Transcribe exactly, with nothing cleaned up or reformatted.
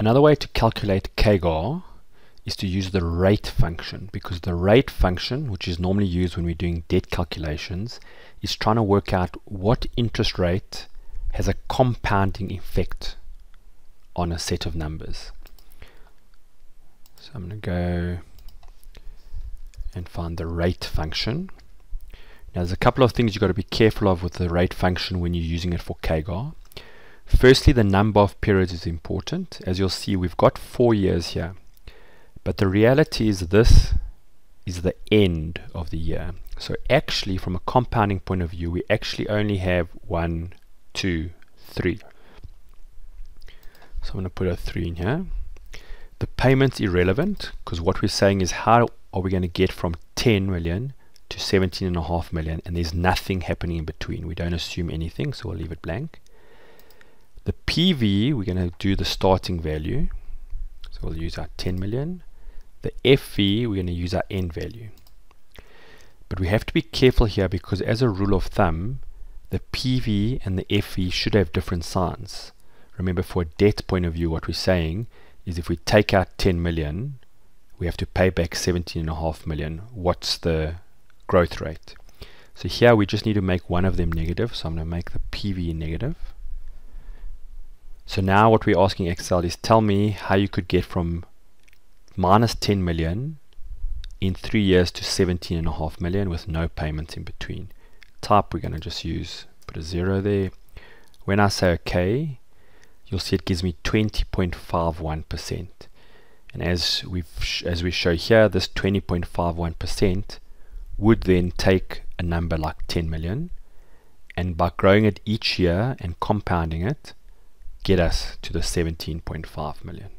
Another way to calculate C A G R is to use the rate function, because the rate function, which is normally used when we're doing debt calculations, is trying to work out what interest rate has a compounding effect on a set of numbers. So I'm going to go and find the rate function. Now there's a couple of things you've got to be careful of with the rate function when you're using it for C A G R. Firstly, the number of periods is important. As you'll see, we've got four years here. But the reality is this is the end of the year. So actually, from a compounding point of view, we actually only have one, two, three. So I'm going to put a three in here. The payment's irrelevant, because what we're saying is how are we going to get from ten million to seventeen and a half million, and there's nothing happening in between. We don't assume anything, so we'll leave it blank. The P V, we're going to do the starting value. So we'll use our ten million. The F V, we're going to use our end value. But we have to be careful here, because as a rule of thumb, the P V and the F V should have different signs. Remember, for a debt point of view, what we're saying is if we take out ten million, we have to pay back seventeen and a half million. What's the growth rate? So here we just need to make one of them negative. So I'm going to make the P V negative. So now what we're asking Excel is tell me how you could get from minus ten million in three years to seventeen and a half million with no payments in between. Type, we're going to just use, put a zero there. When I say OK, you'll see it gives me twenty point five one percent. And as we as we show here, this twenty point five one percent would then take a number like ten million, and by growing it each year and compounding it, get us to the seventeen point five million.